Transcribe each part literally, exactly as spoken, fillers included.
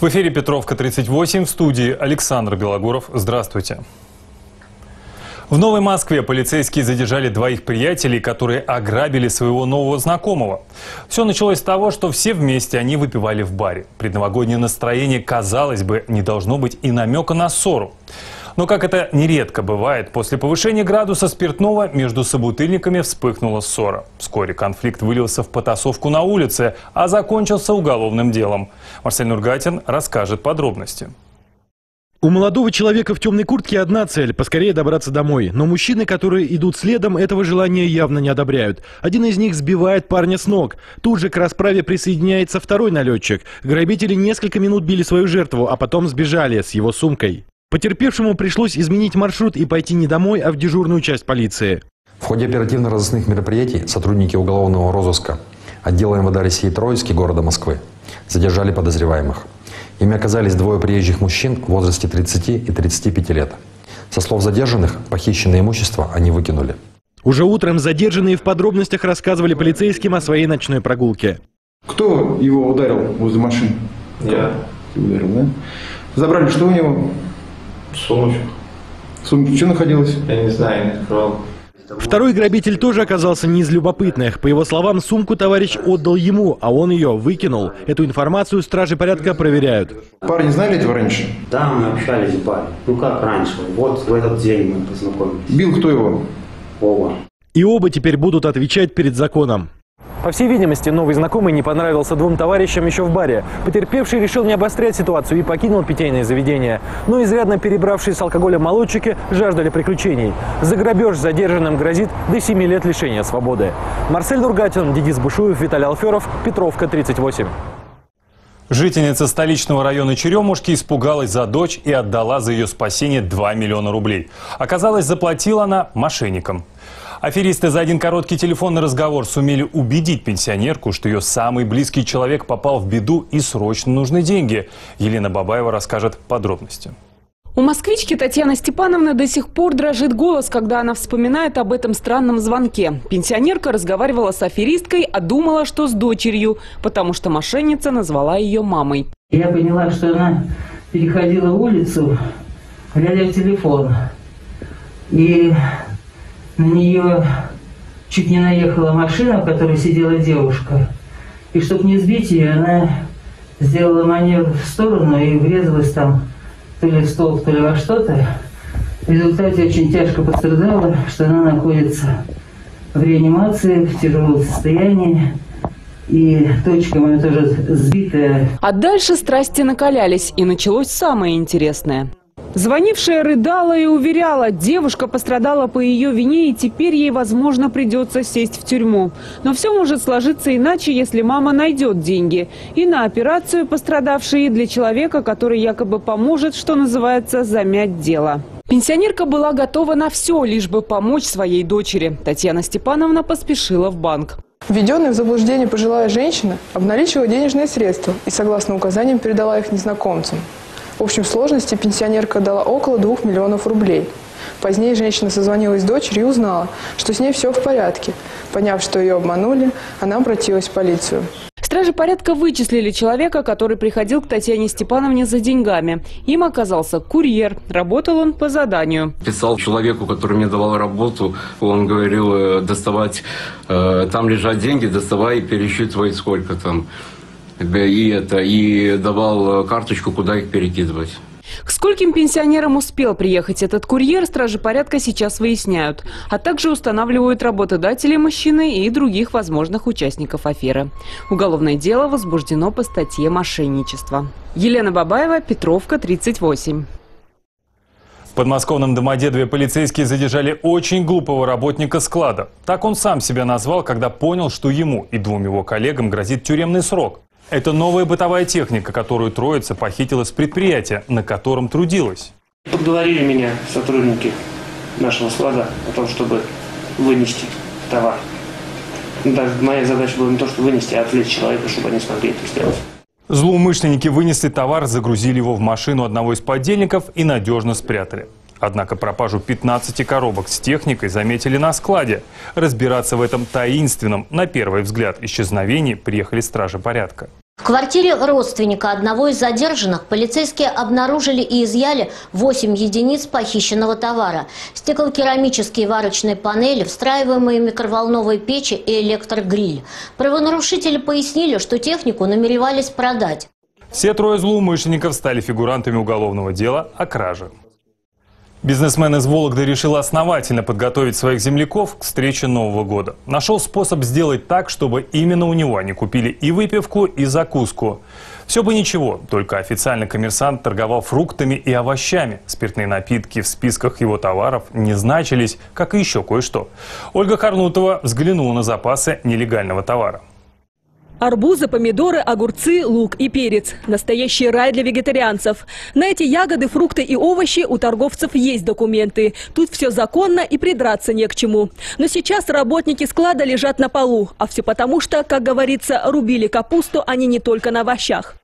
В эфире Петровка тридцать восемь, в студии Александр Белогоров. Здравствуйте. В Новой Москве полицейские задержали двоих приятелей, которые ограбили своего нового знакомого. Все началось с того, что все вместе они выпивали в баре. Предновогоднее настроение, казалось бы, не должно быть и намека на ссору. Но, как это нередко бывает, после повышения градуса спиртного между собутыльниками вспыхнула ссора. Вскоре конфликт вылился в потасовку на улице, а закончился уголовным делом. Марсель Нургатин расскажет подробности. У молодого человека в темной куртке одна цель – поскорее добраться домой. Но мужчины, которые идут следом, этого желания явно не одобряют. Один из них сбивает парня с ног. Тут же к расправе присоединяется второй налетчик. Грабители несколько минут били свою жертву, а потом сбежали с его сумкой. Потерпевшему пришлось изменить маршрут и пойти не домой, а в дежурную часть полиции. В ходе оперативно-розыскных мероприятий сотрудники уголовного розыска отдела МВД России Троицки города Москвы задержали подозреваемых. Ими оказались двое приезжих мужчин в возрасте тридцати и тридцати пяти лет. Со слов задержанных, похищенное имущество они выкинули. Уже утром задержанные в подробностях рассказывали полицейским о своей ночной прогулке. Кто его ударил возле машины? Я. Ударил, да? Забрали что у него? Сумочку. Сумочка что находилась? Я не знаю, не открывал. Второй грабитель тоже оказался не из любопытных. По его словам, сумку товарищ отдал ему, а он ее выкинул. Эту информацию стражи порядка проверяют. Парни знали этого раньше? Да, мы общались в баре. Ну как раньше? Вот в этот день мы познакомились. Бил кто его? Оба. И оба теперь будут отвечать перед законом. По всей видимости, новый знакомый не понравился двум товарищам еще в баре. Потерпевший решил не обострять ситуацию и покинул питейное заведение. Но изрядно перебравшие с алкоголем молодчики жаждали приключений. За грабеж задержанным грозит до семи лет лишения свободы. Марсель Нургатин, Денис Бушуев, Виталий Алферов, Петровка тридцать восемь. Жительница столичного района Черемушки испугалась за дочь и отдала за ее спасение два миллиона рублей. Оказалось, заплатила она мошенникам. Аферисты за один короткий телефонный разговор сумели убедить пенсионерку, что ее самый близкий человек попал в беду и срочно нужны деньги. Елена Бабаева расскажет подробности. У москвички Татьяны Степановны до сих пор дрожит голос, когда она вспоминает об этом странном звонке. Пенсионерка разговаривала с аферисткой, а думала, что с дочерью, потому что мошенница назвала ее мамой. Я поняла, что она переходила улицу, глядя в телефон. И... на нее чуть не наехала машина, в которой сидела девушка. И чтобы не сбить ее, она сделала маневр в сторону и врезалась там то ли в столб, то ли во что-то. В результате очень тяжко пострадала, что она находится в реанимации, в тяжелом состоянии. И точка моя тоже сбитая. А дальше страсти накалялись, и началось самое интересное. Звонившая рыдала и уверяла, девушка пострадала по ее вине и теперь ей, возможно, придется сесть в тюрьму. Но все может сложиться иначе, если мама найдет деньги. И на операцию пострадавшей, и для человека, который якобы поможет, что называется, замять дело. Пенсионерка была готова на все, лишь бы помочь своей дочери. Татьяна Степановна поспешила в банк. Введенная в заблуждение пожилая женщина обналичила денежные средства и, согласно указаниям, передала их незнакомцам. В общей сложности пенсионерка дала около двух миллионов рублей. Позднее женщина созвонилась с дочерью и узнала, что с ней все в порядке. Поняв, что ее обманули, она обратилась в полицию. Стражи порядка вычислили человека, который приходил к Татьяне Степановне за деньгами. Им оказался курьер. Работал он по заданию. Писал человеку, который мне давал работу, он говорил, доставать, там лежат деньги, доставай и пересчитывай сколько там. И, это, и давал карточку, куда их перекидывать. К скольким пенсионерам успел приехать этот курьер, стражи порядка сейчас выясняют. А также устанавливают работодатели мужчины и других возможных участников аферы. Уголовное дело возбуждено по статье «Мошенничество». Елена Бабаева, Петровка тридцать восемь. В подмосковном Домодедове полицейские задержали очень глупого работника склада. Так он сам себя назвал, когда понял, что ему и двум его коллегам грозит тюремный срок. Это новая бытовая техника, которую троица похитила с предприятия, на котором трудилась. Подговорили меня сотрудники нашего склада о том, чтобы вынести товар. Даже моя задача была не то, что вынести, а отвлечь человека, чтобы они смогли это сделать. Злоумышленники вынесли товар, загрузили его в машину одного из подельников и надежно спрятали. Однако пропажу пятнадцати коробок с техникой заметили на складе. Разбираться в этом таинственном, на первый взгляд, исчезновении приехали стражи порядка. В квартире родственника одного из задержанных полицейские обнаружили и изъяли восемь единиц похищенного товара. Стеклокерамические варочные панели, встраиваемые микроволновые печи и электрогриль. Правонарушители пояснили, что технику намеревались продать. Все трое злоумышленников стали фигурантами уголовного дела о краже. Бизнесмен из Вологды решил основательно подготовить своих земляков к встрече Нового года. Нашел способ сделать так, чтобы именно у него они купили и выпивку, и закуску. Все бы ничего, только официально коммерсант торговал фруктами и овощами. Спиртные напитки в списках его товаров не значились, как и еще кое-что. Ольга Хорнутова взглянула на запасы нелегального товара. Арбузы, помидоры, огурцы, лук и перец. Настоящий рай для вегетарианцев. На эти ягоды, фрукты и овощи у торговцев есть документы. Тут все законно и придраться не к чему. Но сейчас работники склада лежат на полу. А все потому, что, как говорится, рубили капусту они не только на овощах.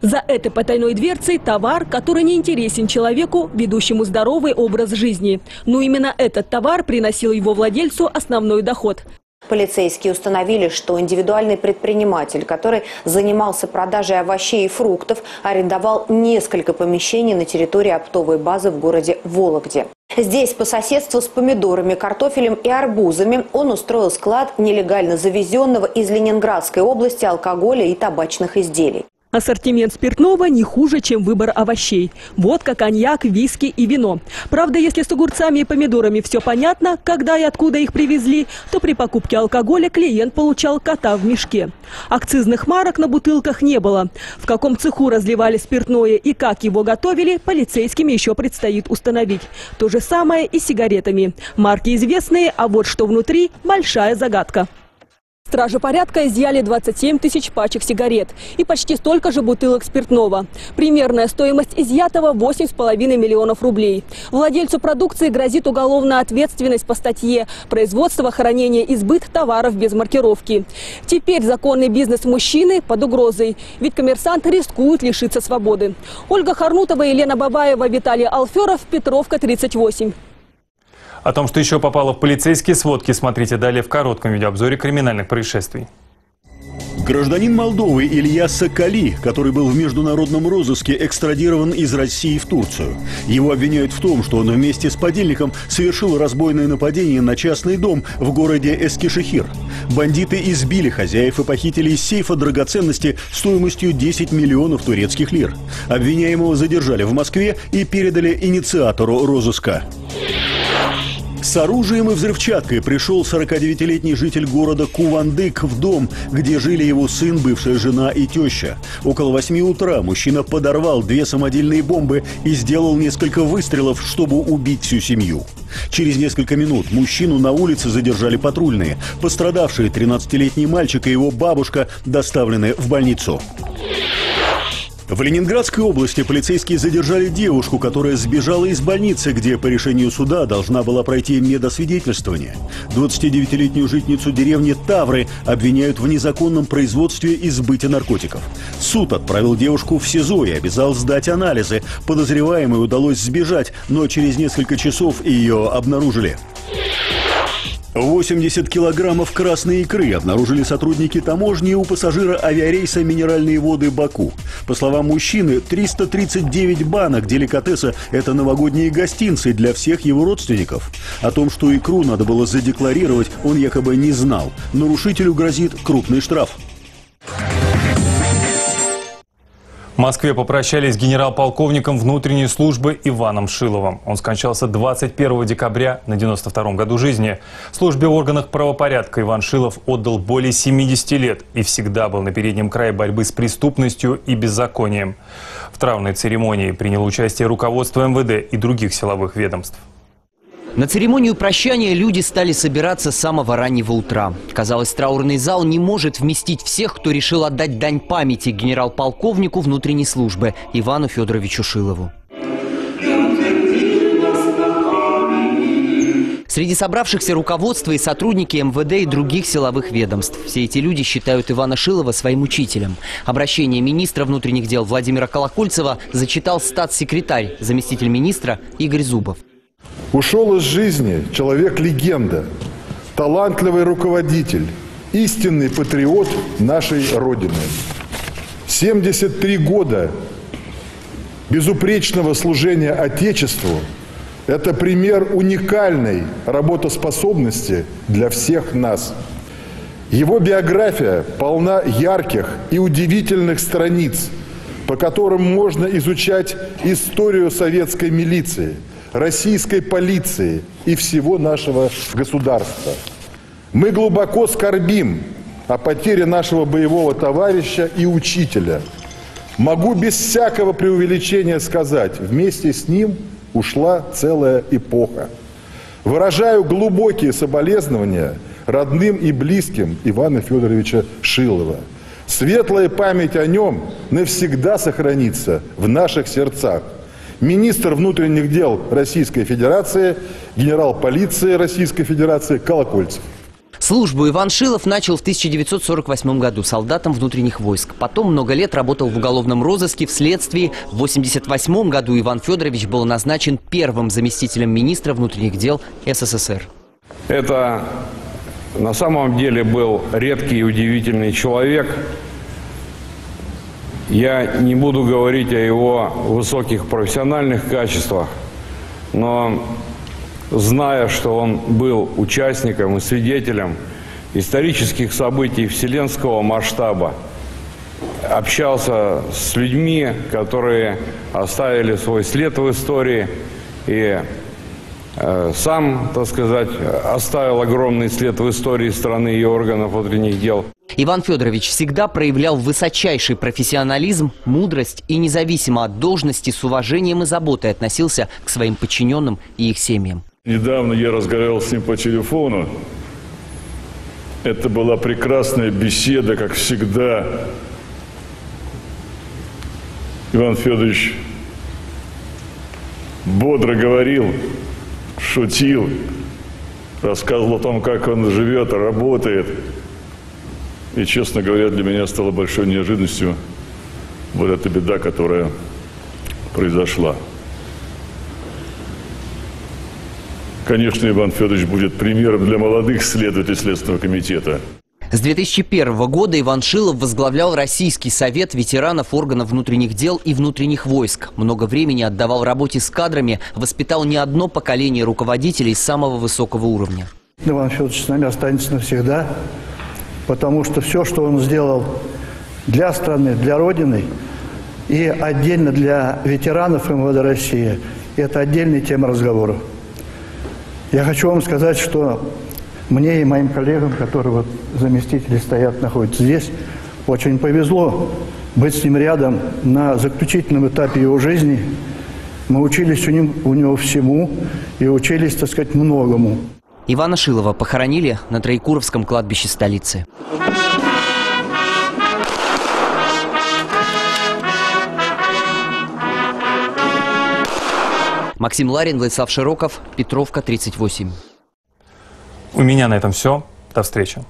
За этой потайной дверцей товар, который не интересен человеку, ведущему здоровый образ жизни. Но именно этот товар приносил его владельцу основной доход. Полицейские установили, что индивидуальный предприниматель, который занимался продажей овощей и фруктов, арендовал несколько помещений на территории оптовой базы в городе Вологде. Здесь, по соседству с помидорами, картофелем и арбузами, он устроил склад нелегально завезенного из Ленинградской области алкоголя и табачных изделий. Ассортимент спиртного не хуже, чем выбор овощей. Водка, коньяк, виски и вино. Правда, если с огурцами и помидорами все понятно, когда и откуда их привезли, то при покупке алкоголя клиент получал кота в мешке. Акцизных марок на бутылках не было. В каком цеху разливали спиртное и как его готовили, полицейским еще предстоит установить. То же самое и с сигаретами. Марки известные, а вот что внутри – большая загадка. Стражи порядка изъяли двадцать семь тысяч пачек сигарет и почти столько же бутылок спиртного. Примерная стоимость изъятого – восемь с половиной миллионов рублей. Владельцу продукции грозит уголовная ответственность по статье «Производство, хранение и сбыт товаров без маркировки». Теперь законный бизнес мужчины под угрозой, ведь коммерсант рискует лишиться свободы. Ольга Хорнутова, Елена Бабаева, Виталий Алферов, Петровка тридцать восемь. О том, что еще попало в полицейские сводки, смотрите далее в коротком видеообзоре криминальных происшествий. Гражданин Молдовы Илья Сакали, который был в международном розыске, экстрадирован из России в Турцию. Его обвиняют в том, что он вместе с подельником совершил разбойное нападение на частный дом в городе Эскишехир. Бандиты избили хозяев и похитили из сейфа драгоценности стоимостью десять миллионов турецких лир. Обвиняемого задержали в Москве и передали инициатору розыска. С оружием и взрывчаткой пришел сорокадевятилетний житель города Кувандык в дом, где жили его сын, бывшая жена и теща. Около восьми утра мужчина подорвал две самодельные бомбы и сделал несколько выстрелов, чтобы убить всю семью. Через несколько минут мужчину на улице задержали патрульные. Пострадавшие тринадцатилетний мальчик и его бабушка доставлены в больницу. В Ленинградской области полицейские задержали девушку, которая сбежала из больницы, где по решению суда должна была пройти медосвидетельствование. двадцатидевятилетнюю жительницу деревни Тавры обвиняют в незаконном производстве и сбыте наркотиков. Суд отправил девушку в СИЗО и обязал сдать анализы. Подозреваемой удалось сбежать, но через несколько часов ее обнаружили. восемьдесят килограммов красной икры обнаружили сотрудники таможни у пассажира авиарейса «Минеральные воды Баку». По словам мужчины, триста тридцать девять банок деликатеса – это новогодние гостинцы для всех его родственников. О том, что икру надо было задекларировать, он якобы не знал. Нарушителю грозит крупный штраф. В Москве попрощались с генерал-полковником внутренней службы Иваном Шиловым. Он скончался двадцать первого декабря на девяносто втором году жизни. Службе в органах правопорядка Иван Шилов отдал более семидесяти лет и всегда был на переднем крае борьбы с преступностью и беззаконием. В траурной церемонии приняло участие руководство МВД и других силовых ведомств. На церемонию прощания люди стали собираться с самого раннего утра. Казалось, траурный зал не может вместить всех, кто решил отдать дань памяти генерал-полковнику внутренней службы Ивану Федоровичу Шилову. Среди собравшихся руководство и сотрудники МВД и других силовых ведомств. Все эти люди считают Ивана Шилова своим учителем. Обращение министра внутренних дел Владимира Колокольцева зачитал статс-секретарь, заместитель министра Игорь Зубов. Ушел из жизни человек-легенда, талантливый руководитель, истинный патриот нашей Родины. семьдесят три года безупречного служения Отечеству – это пример уникальной работоспособности для всех нас. Его биография полна ярких и удивительных страниц, по которым можно изучать историю советской милиции, российской полиции и всего нашего государства. Мы глубоко скорбим о потере нашего боевого товарища и учителя. Могу без всякого преувеличения сказать, вместе с ним ушла целая эпоха. Выражаю глубокие соболезнования родным и близким Ивана Федоровича Шилова. Светлая память о нем навсегда сохранится в наших сердцах. Министр внутренних дел Российской Федерации, генерал полиции Российской Федерации Колокольцев. Службу Иван Шилов начал в тысяча девятьсот сорок восьмом году солдатом внутренних войск. Потом много лет работал в уголовном розыске, в следствии. В тысяча девятьсот восемьдесят восьмом году Иван Федорович был назначен первым заместителем министра внутренних дел СССР. Это на самом деле был редкий и удивительный человек. Я не буду говорить о его высоких профессиональных качествах, но зная, что он был участником и свидетелем исторических событий вселенского масштаба, общался с людьми, которые оставили свой след в истории, и э, сам, так сказать, оставил огромный след в истории страны и органов внутренних дел. Иван Федорович всегда проявлял высочайший профессионализм, мудрость и независимо от должности с уважением и заботой относился к своим подчиненным и их семьям. Недавно я разговаривал с ним по телефону. Это была прекрасная беседа, как всегда. Иван Федорович бодро говорил, шутил, рассказывал о том, как он живет, работает. И, честно говоря, для меня стало большой неожиданностью вот эта беда, которая произошла. Конечно, Иван Федорович будет примером для молодых следователей Следственного комитета. С две тысячи первого года Иван Шилов возглавлял Российский совет ветеранов органов внутренних дел и внутренних войск. Много времени отдавал работе с кадрами, воспитал не одно поколение руководителей самого высокого уровня. Иван Федорович с нами останется навсегда, потому что все, что он сделал для страны, для Родины и отдельно для ветеранов МВД России, это отдельная тема разговора. Я хочу вам сказать, что мне и моим коллегам, которые вот заместители стоят, находятся здесь, очень повезло быть с ним рядом на заключительном этапе его жизни. Мы учились у, ним, у него всему и учились, так сказать, многому. Ивана Шилова похоронили на Троекуровском кладбище столицы. Максим Ларин, Владислав Широков, Петровка тридцать восемь. У меня на этом все. До встречи.